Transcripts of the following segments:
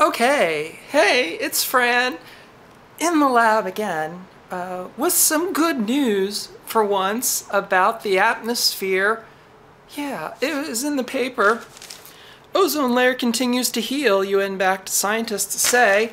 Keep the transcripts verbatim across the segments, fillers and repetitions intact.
Okay, hey, it's Fran in the lab again uh, with some good news for once about the atmosphere. Yeah, it was in the paper. Ozone layer continues to heal, U N-backed scientists say,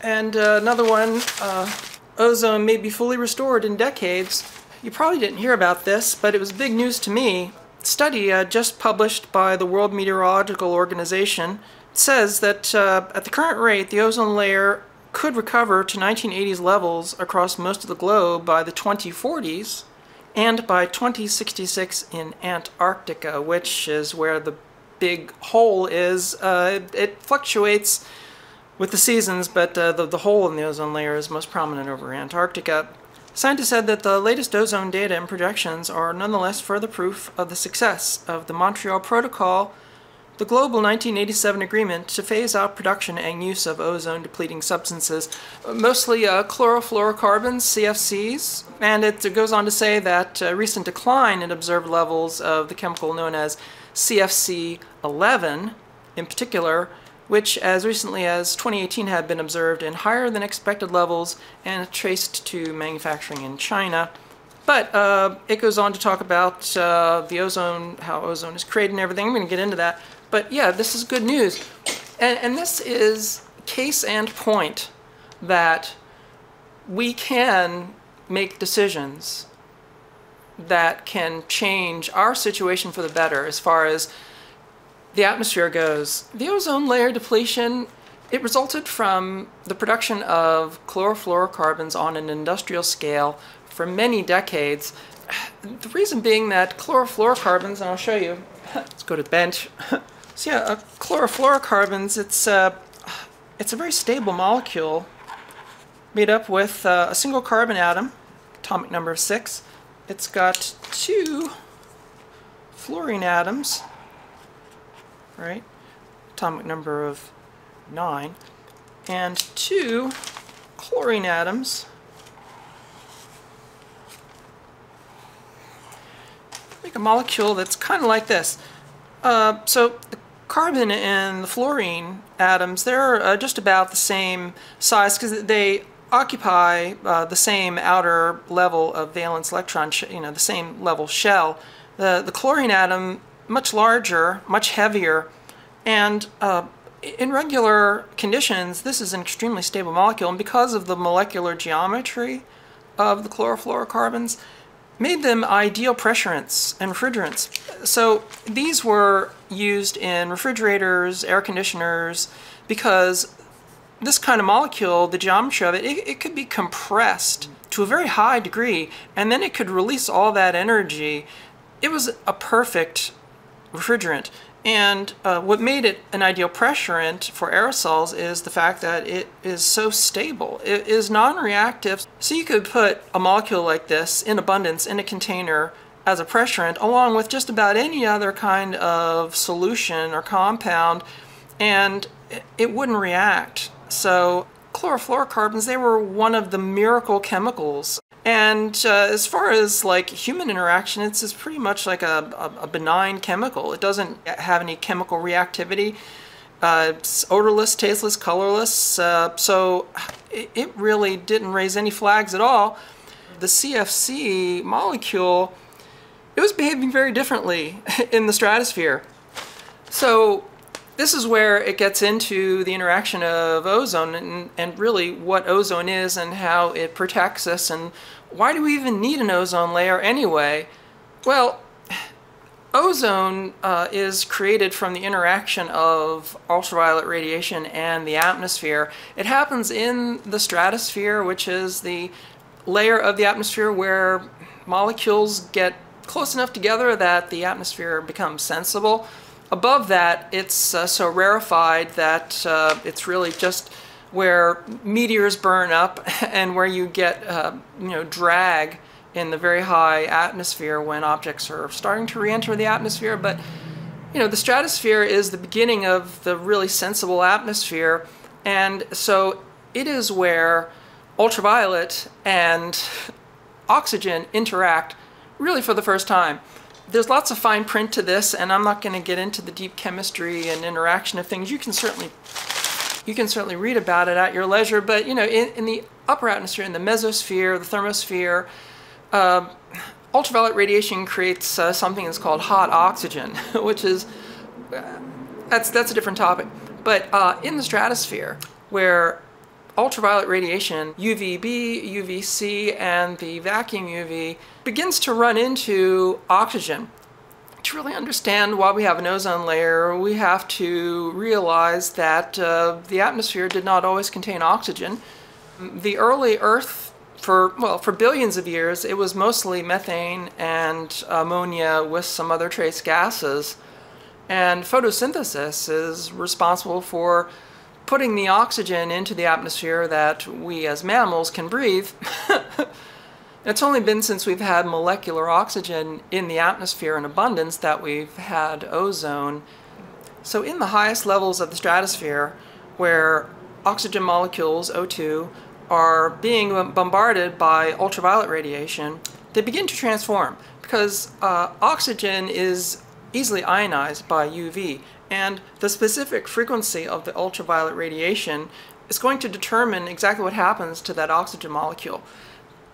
and uh, another one, uh, ozone may be fully restored in decades. You probably didn't hear about this, but it was big news to me. A study uh, just published by the World Meteorological Organization says that uh, at the current rate, the ozone layer could recover to nineteen eighties levels across most of the globe by the twenty forties and by twenty sixty-six in Antarctica, which is where the big hole is. Uh, it, it fluctuates with the seasons, but uh, the, the hole in the ozone layer is most prominent over Antarctica. Scientists said that the latest ozone data and projections are nonetheless further proof of the success of the Montreal Protocol, the global nineteen eighty-seven agreement to phase out production and use of ozone-depleting substances, mostly uh, chlorofluorocarbons, C F Cs, and it goes on to say that a recent decline in observed levels of the chemical known as C F C eleven in particular, which as recently as twenty eighteen had been observed in higher than expected levels and traced to manufacturing in China. But uh, it goes on to talk about uh, the ozone, how ozone is created and everything. I'm going to get into that. But yeah, this is good news. And, and this is case and point that we can make decisions that can change our situation for the better as far as the atmosphere goes. The ozone layer depletion, it resulted from the production of chlorofluorocarbons on an industrial scale for many decades. The reason being that chlorofluorocarbons, and I'll show you, let's go to the bench. So yeah, uh, chlorofluorocarbons, it's, uh, it's a very stable molecule made up with uh, a single carbon atom, atomic number of six. It's got two fluorine atoms, right, atomic number of nine, and two chlorine atoms. Make a molecule that's kind of like this. Uh, so the carbon and the fluorine atoms, they're uh, just about the same size because they occupy uh, the same outer level of valence electron, you know, the same level shell. The, the chlorine atom, much larger, much heavier, and uh, in regular conditions, this is an extremely stable molecule, and because of the molecular geometry of the chlorofluorocarbons, made them ideal pressurants and refrigerants. So these were used in refrigerators, air conditioners, because this kind of molecule, the geometry of it, it, it could be compressed to a very high degree, and then it could release all that energy. It was a perfect refrigerant. And uh, what made it an ideal pressurant for aerosols is the fact that it is so stable. It is non-reactive. So you could put a molecule like this in abundance in a container as a pressurant along with just about any other kind of solution or compound, and it wouldn't react. So chlorofluorocarbons, they were one of the miracle chemicals. And uh, as far as like human interaction, it's, it's pretty much like a, a, a benign chemical. It doesn't have any chemical reactivity. Uh, it's odorless, tasteless, colorless. Uh, so it, it really didn't raise any flags at all. The C F C molecule, it was behaving very differently in the stratosphere. So this is where it gets into the interaction of ozone and, and really what ozone is and how it protects us and why do we even need an ozone layer anyway? Well, ozone uh, is created from the interaction of ultraviolet radiation and the atmosphere. It happens in the stratosphere, which is the layer of the atmosphere where molecules get close enough together that the atmosphere becomes sensible. Above that, it's uh, so rarefied that uh, it's really just where meteors burn up and where you get uh, you know, drag in the very high atmosphere when objects are starting to re-enter the atmosphere. But you know, the stratosphere is the beginning of the really sensible atmosphere, and so it is where ultraviolet and oxygen interact really for the first time. There's lots of fine print to this, and I'm not going to get into the deep chemistry and interaction of things. You can certainly You can certainly read about it at your leisure, but you know, in, in the upper atmosphere, in the mesosphere, the thermosphere, um, ultraviolet radiation creates uh, something that's called hot oxygen, which is, uh, that's, that's a different topic. But uh, in the stratosphere, where ultraviolet radiation, U V B, U V C, and the vacuum U V, begins to run into oxygen. To really understand why we have an ozone layer, we have to realize that uh, the atmosphere did not always contain oxygen. The early Earth, for, well, for billions of years, it was mostly methane and ammonia with some other trace gases. And photosynthesis is responsible for putting the oxygen into the atmosphere that we as mammals can breathe. It's only been since we've had molecular oxygen in the atmosphere in abundance that we've had ozone. So in the highest levels of the stratosphere, where oxygen molecules, O two, are being bombarded by ultraviolet radiation, they begin to transform, because uh, oxygen is easily ionized by U V, and the specific frequency of the ultraviolet radiation is going to determine exactly what happens to that oxygen molecule.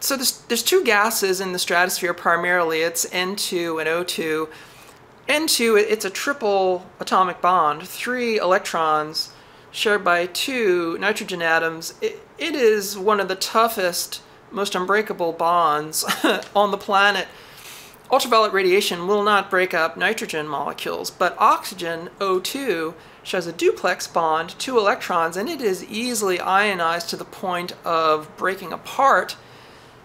So there's, there's two gases in the stratosphere primarily. It's N two and O two. N two, it's a triple atomic bond, three electrons shared by two nitrogen atoms. It, it is one of the toughest, most unbreakable bonds on the planet. Ultraviolet radiation will not break up nitrogen molecules, but oxygen, O two, shows a duplex bond, two electrons, and it is easily ionized to the point of breaking apart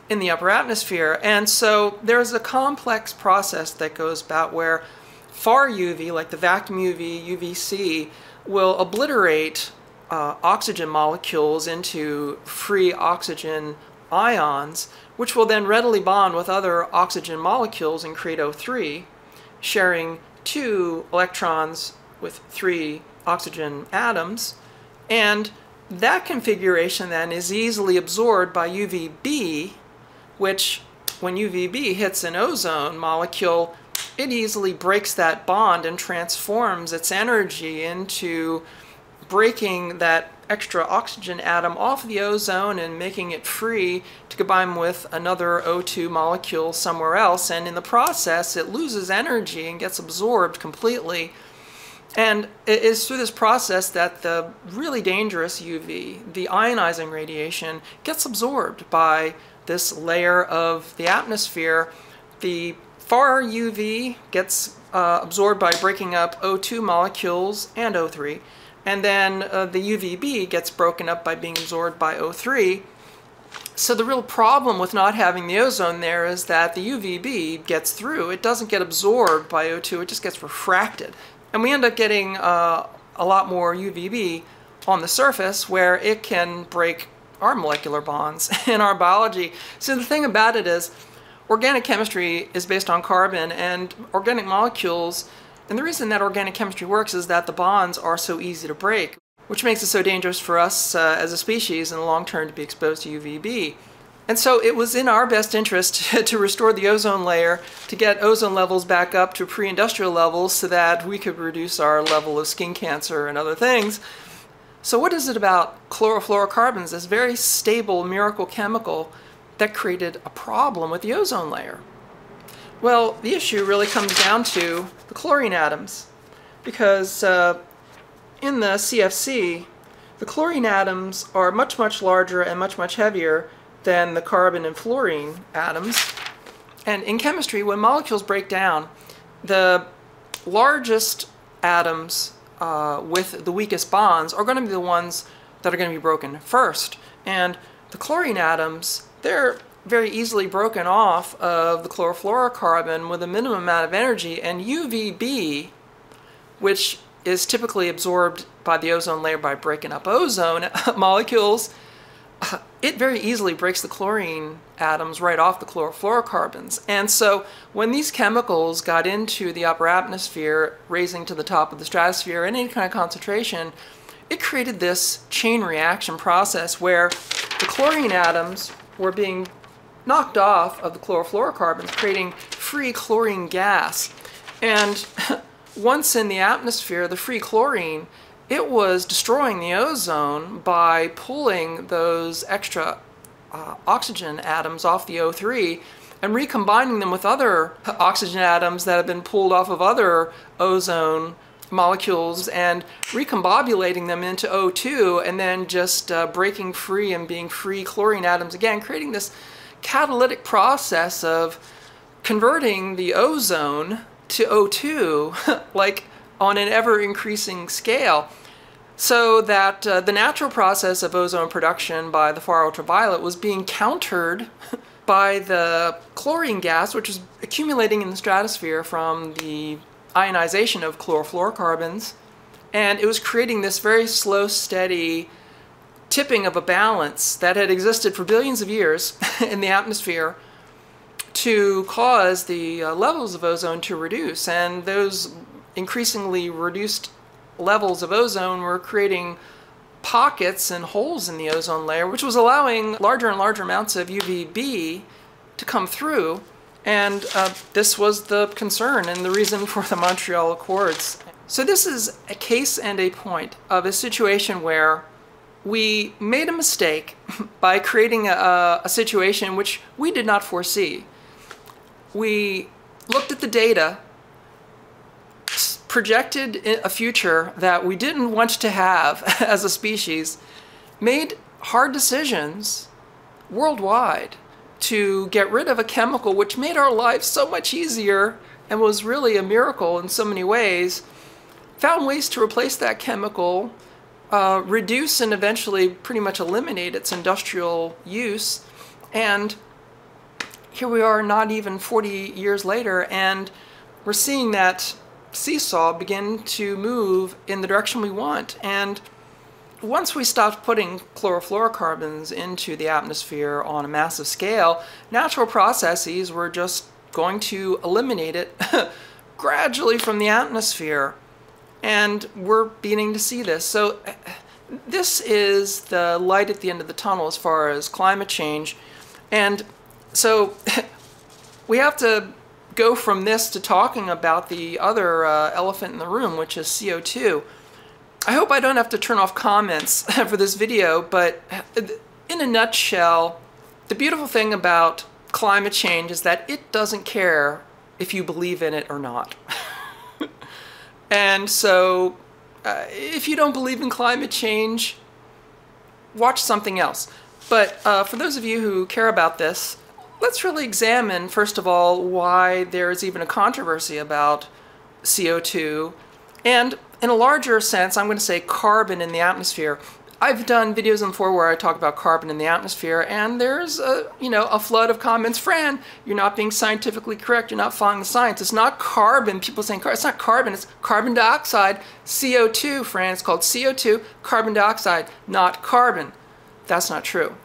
in the upper atmosphere. And so there's a complex process that goes about where far U V, like the vacuum U V, U V C, will obliterate uh, oxygen molecules into free oxygen ions, which will then readily bond with other oxygen molecules and create O three, sharing two electrons with three oxygen atoms. And that configuration then is easily absorbed by U V B, which, when U V B hits an ozone molecule, it easily breaks that bond and transforms its energy into breaking that extra oxygen atom off the ozone and making it free to combine with another O two molecule somewhere else, and in the process it loses energy and gets absorbed completely. And it is through this process that the really dangerous U V, the ionizing radiation, gets absorbed by this layer of the atmosphere. The far U V gets uh, absorbed by breaking up O two molecules and O three. And then uh, the U V B gets broken up by being absorbed by O three. So the real problem with not having the ozone there is that the U V B gets through. It doesn't get absorbed by O two, it just gets refracted. And we end up getting uh, a lot more U V B on the surface, where it can break our molecular bonds in our biology. So the thing about it is, organic chemistry is based on carbon, and organic molecules. And the reason that organic chemistry works is that the bonds are so easy to break, which makes it so dangerous for us uh, as a species in the long term to be exposed to U V B. And so it was in our best interest to restore the ozone layer, to get ozone levels back up to pre-industrial levels so that we could reduce our level of skin cancer and other things. So what is it about chlorofluorocarbons, this very stable miracle chemical, that created a problem with the ozone layer? Well, the issue really comes down to the chlorine atoms, because uh, in the C F C, the chlorine atoms are much, much larger and much, much heavier than the carbon and fluorine atoms. And in chemistry, when molecules break down, the largest atoms uh, with the weakest bonds are going to be the ones that are going to be broken first. And the chlorine atoms, they're very easily broken off of the chlorofluorocarbon with a minimum amount of energy, and U V B, which is typically absorbed by the ozone layer by breaking up ozone molecules, it very easily breaks the chlorine atoms right off the chlorofluorocarbons. And so when these chemicals got into the upper atmosphere, raising to the top of the stratosphere in any kind of concentration, it created this chain reaction process where the chlorine atoms were being knocked off of the chlorofluorocarbons, creating free chlorine gas. And once in the atmosphere, the free chlorine it was destroying the ozone by pulling those extra uh, oxygen atoms off the O three and recombining them with other oxygen atoms that have been pulled off of other ozone molecules and recombobulating them into O two, and then just uh, breaking free and being free chlorine atoms again, creating this catalytic process of converting the ozone to O two, like on an ever-increasing scale, so that uh, the natural process of ozone production by the far ultraviolet was being countered by the chlorine gas, which was accumulating in the stratosphere from the ionization of chlorofluorocarbons, and it was creating this very slow, steady tipping of a balance that had existed for billions of years in the atmosphere to cause the uh, levels of ozone to reduce. And those increasingly reduced levels of ozone were creating pockets and holes in the ozone layer, which was allowing larger and larger amounts of U V B to come through. And uh, this was the concern and the reason for the Montreal Accords. So this is a case and a point of a situation where we made a mistake by creating a, a situation which we did not foresee. We looked at the data, projected a future that we didn't want to have as a species, made hard decisions worldwide to get rid of a chemical which made our lives so much easier and was really a miracle in so many ways, found ways to replace that chemical, uh, reduce and eventually pretty much eliminate its industrial use. And here we are not even forty years later, and we're seeing that seesaw begin to move in the direction we want. And once we stopped putting chlorofluorocarbons into the atmosphere on a massive scale, natural processes were just going to eliminate it gradually from the atmosphere. And we're beginning to see this. So this is the light at the end of the tunnel as far as climate change. And so we have to go from this to talking about the other uh, elephant in the room, which is C O two. I hope I don't have to turn off comments for this video, but in a nutshell, the beautiful thing about climate change is that it doesn't care if you believe in it or not. And so uh, if you don't believe in climate change, watch something else. But uh, for those of you who care about this, let's really examine, first of all, why there is even a controversy about C O two. And in a larger sense, I'm going to say carbon in the atmosphere. I've done videos on before where I talk about carbon in the atmosphere, and there's a, you know, a flood of comments. Fran, you're not being scientifically correct. You're not following the science. It's not carbon. People saying it's not carbon. It's carbon dioxide, C O two, Fran. It's called C O two, carbon dioxide, not carbon. That's not true.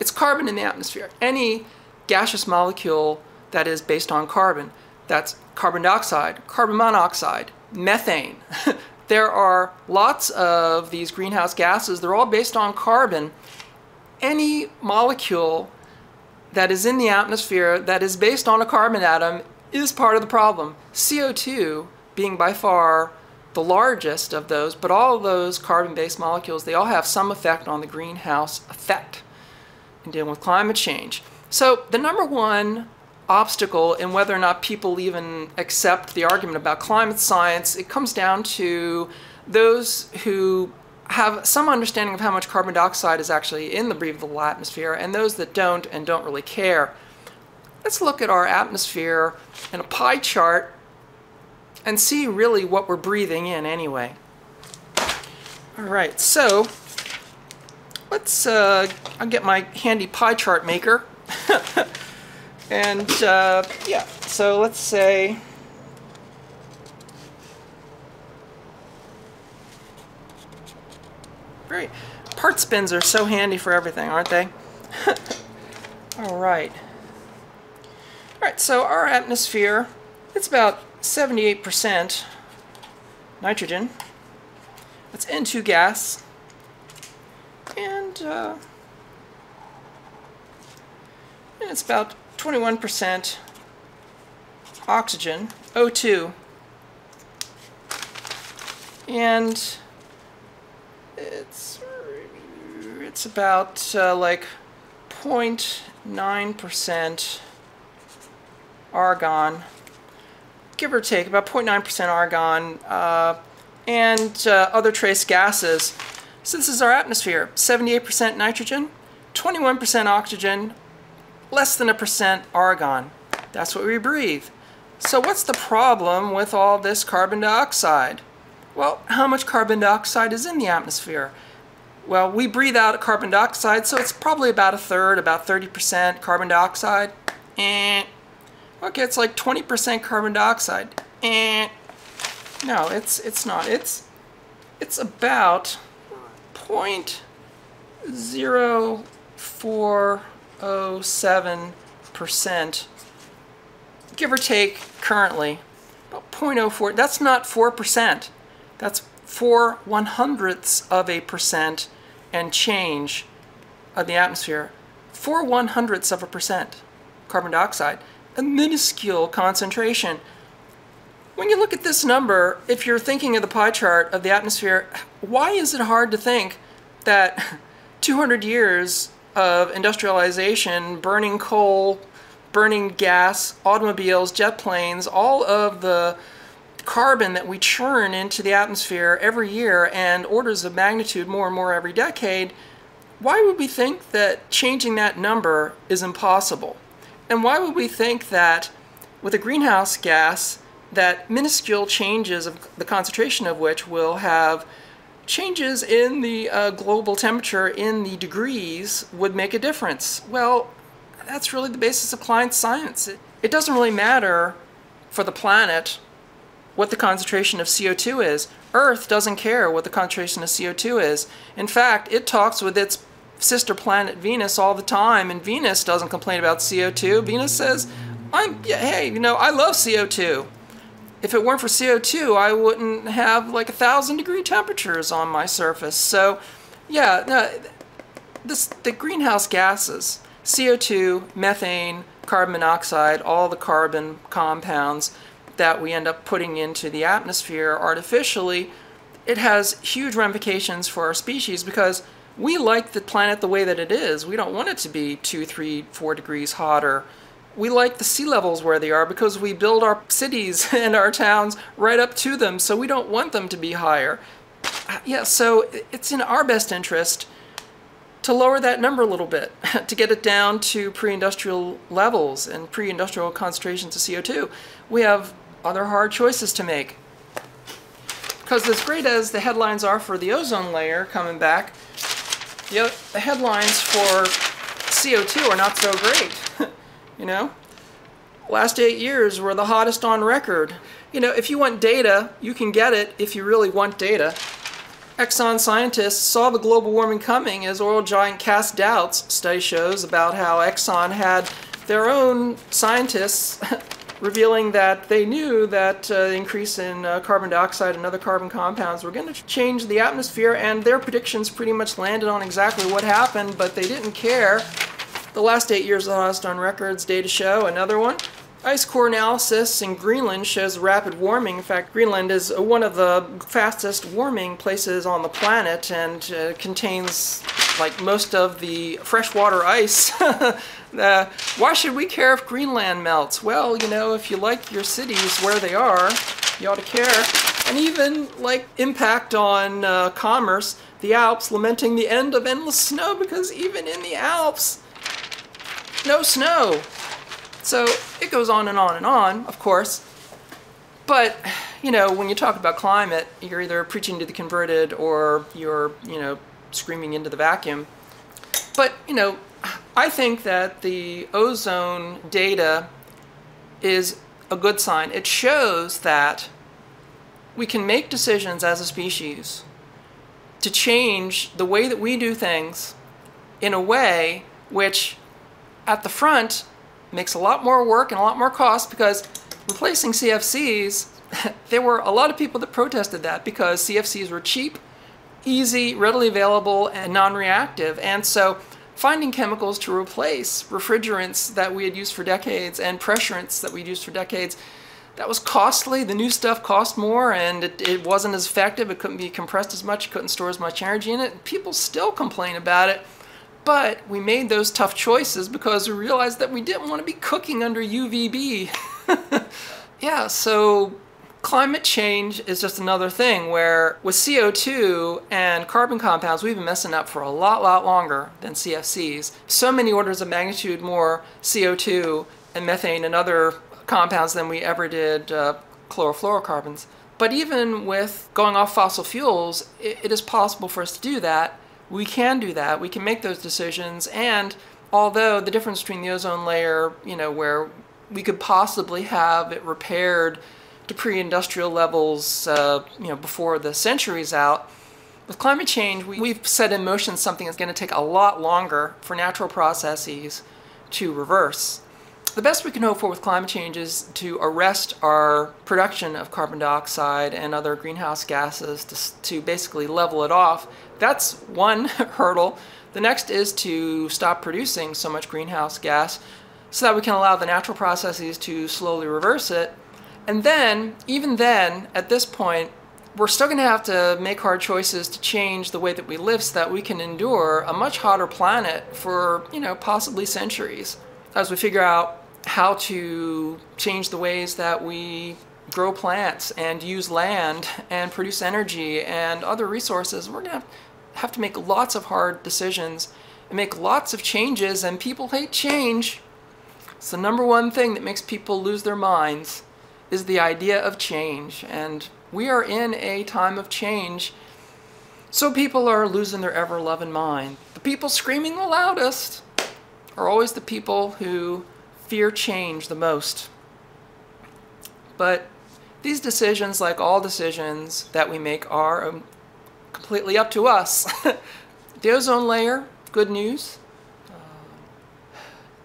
It's carbon in the atmosphere. Any gaseous molecule that is based on carbon, that's carbon dioxide, carbon monoxide, methane. There are lots of these greenhouse gases. They're all based on carbon. Any molecule that is in the atmosphere that is based on a carbon atom is part of the problem. C O two being by far the largest of those, but all of those carbon-based molecules, they all have some effect on the greenhouse effect in dealing with climate change. So the number one obstacle in whether or not people even accept the argument about climate science, it comes down to those who have some understanding of how much carbon dioxide is actually in the breathable atmosphere and those that don't and don't really care. Let's look at our atmosphere in a pie chart and see really what we're breathing in anyway. All right, so let's uh, I'll get my handy pie chart maker. And uh, yeah, so let's say great. Part spins are so handy for everything, aren't they? All right. All right, so our atmosphere, it's about seventy-eight percent nitrogen. That's N two gas. And, uh, and it's about twenty-one percent oxygen, O two, and it's it's about uh, like zero point nine percent argon, give or take, about zero point nine percent argon, uh, and uh, other trace gases. So this is our atmosphere: seventy-eight percent nitrogen, twenty-one percent oxygen, less than a percent argon. That's what we breathe. So what's the problem with all this carbon dioxide? Well, how much carbon dioxide is in the atmosphere? Well, we breathe out carbon dioxide, so it's probably about a third, about thirty percent carbon dioxide. Eh. Okay, it's like twenty percent carbon dioxide. Eh. No, it's it's not. It's it's about zero point zero four zero seven percent, give or take, currently. About zero point zero four. That's not four percent. That's four one hundredths of a percent and change of the atmosphere. Four one hundredths of a percent carbon dioxide. A minuscule concentration. When you look at this number, if you're thinking of the pie chart of the atmosphere, why is it hard to think that two hundred years of industrialization, burning coal, burning gas, automobiles, jet planes, all of the carbon that we churn into the atmosphere every year and orders of magnitude more and more every decade, why would we think that changing that number is impossible? And why would we think that with a greenhouse gas, that minuscule changes of the concentration of which will have changes in the uh, global temperature in the degrees would make a difference? Well, that's really the basis of climate science. It, it doesn't really matter for the planet what the concentration of C O two is. Earth doesn't care what the concentration of C O two is. In fact, it talks with its sister planet Venus all the time, and Venus doesn't complain about C O two. Venus says, "I'm yeah, hey, you know, I love C O two. If it weren't for C O two, I wouldn't have like a thousand degree temperatures on my surface." So, yeah, no, this, the greenhouse gases, C O two, methane, carbon monoxide, all the carbon compounds that we end up putting into the atmosphere artificially, it has huge ramifications for our species because we like the planet the way that it is. We don't want it to be two, three, four degrees hotter. We like the sea levels where they are because we build our cities and our towns right up to them, so we don't want them to be higher. Yeah, so it's in our best interest to lower that number a little bit, to get it down to pre-industrial levels and pre-industrial concentrations of C O two. We have other hard choices to make. Because as great as the headlines are for the ozone layer coming back, the headlines for C O two are not so great. You know, last eight years were the hottest on record. You know, if you want data, you can get it if you really want data. Exxon scientists saw the global warming coming as oil giant cast doubts, study shows, about how Exxon had their own scientists revealing that they knew that uh, the increase in uh, carbon dioxide and other carbon compounds were going to change the atmosphere, and their predictions pretty much landed on exactly what happened, but they didn't care. The last eight years of the hottest on records, data show, another one. Ice core analysis in Greenland shows rapid warming. In fact, Greenland is one of the fastest warming places on the planet and uh, contains like most of the freshwater ice. uh, why should we care if Greenland melts? Well, you know, if you like your cities where they are, you ought to care. And even like impact on uh, commerce, the Alps lamenting the end of endless snow because even in the Alps, no snow. So it goes on and on and on, of course. But, you know, when you talk about climate, you're either preaching to the converted or you're, you know, screaming into the vacuum. But, you know, I think that the ozone data is a good sign. It shows that we can make decisions as a species to change the way that we do things in a way which at the front makes a lot more work and a lot more cost, because replacing C F Cs, there were a lot of people that protested that because C F Cs were cheap, easy, readily available, and non-reactive. And so finding chemicals to replace refrigerants that we had used for decades and pressurants that we'd used for decades, that was costly. The new stuff cost more, and it, it wasn't as effective. It couldn't be compressed as much. It couldn't store as much energy in it. People still complain about it, but we made those tough choices because we realized that we didn't want to be cooking under U V B. Yeah, so climate change is just another thing where with C O two and carbon compounds, we've been messing up for a lot, lot longer than C F Cs. So many orders of magnitude more C O two and methane and other compounds than we ever did uh, chlorofluorocarbons. But even with going off fossil fuels, it, it is possible for us to do that. We can do that. We can make those decisions. And although the difference between the ozone layer, you know, where we could possibly have it repaired to pre-industrial levels, uh, you know, before the century's out, with climate change, we, we've set in motion something that's going to take a lot longer for natural processes to reverse. The best we can hope for with climate change is to arrest our production of carbon dioxide and other greenhouse gases to, to basically level it off. That's one hurdle. The next is to stop producing so much greenhouse gas so that we can allow the natural processes to slowly reverse it. And then, even then, at this point, we're still going to have to make hard choices to change the way that we live so that we can endure a much hotter planet for, you know, possibly centuries, as we figure out how to change the ways that we grow plants and use land and produce energy and other resources. We're going to have to make lots of hard decisions and make lots of changes, and people hate change. It's the number one thing that makes people lose their minds is the idea of change, and we are in a time of change, so people are losing their ever-loving mind. The people screaming the loudest are always the people who fear change the most. But these decisions, like all decisions that we make, are um, completely up to us. The ozone layer, good news. Uh,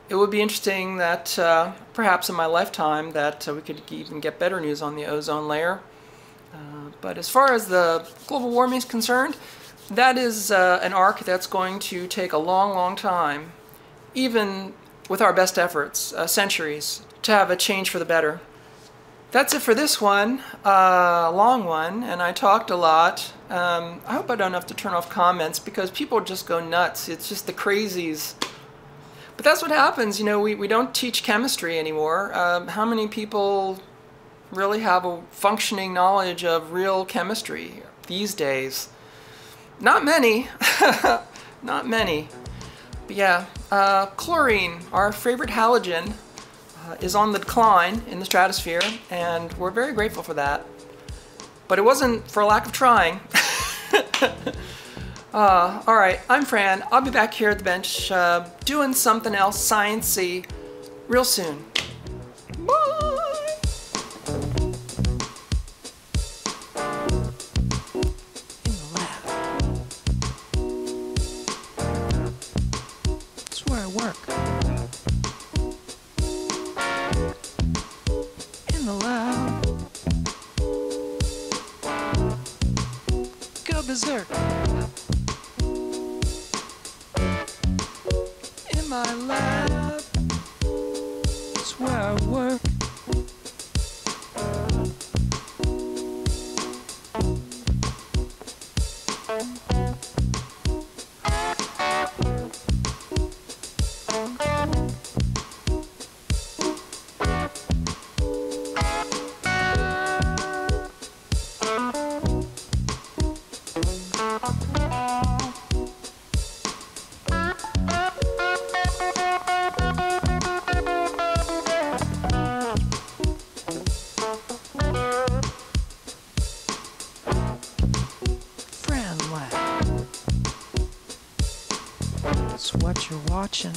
it would be interesting that uh, perhaps in my lifetime that uh, we could even get better news on the ozone layer. Uh, but as far as the global warming is concerned, that is uh, an arc that's going to take a long, long time, even with our best efforts, uh, centuries, to have a change for the better. That's it for this one, a uh, long one, and I talked a lot. Um, I hope I don't have to turn off comments because people just go nuts. It's just the crazies. But that's what happens, you know, we, we don't teach chemistry anymore. Um, how many people really have a functioning knowledge of real chemistry these days? Not many, not many. But yeah, uh, chlorine, our favorite halogen, uh, is on the decline in the stratosphere, and we're very grateful for that. But it wasn't for lack of trying. uh, all right, I'm Fran. I'll be back here at the bench uh, doing something else science-y real soon. Bye! Berserk in my lab, it's where I work. It's what you're watching.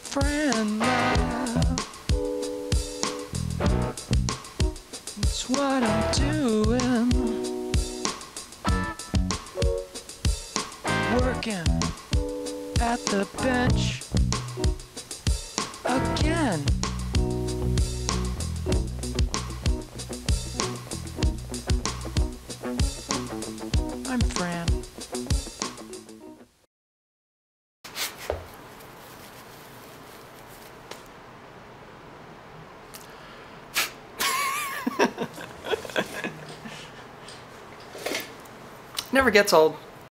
Fran Blanche. It's what I'm doing. Working at the bench again. Never gets old.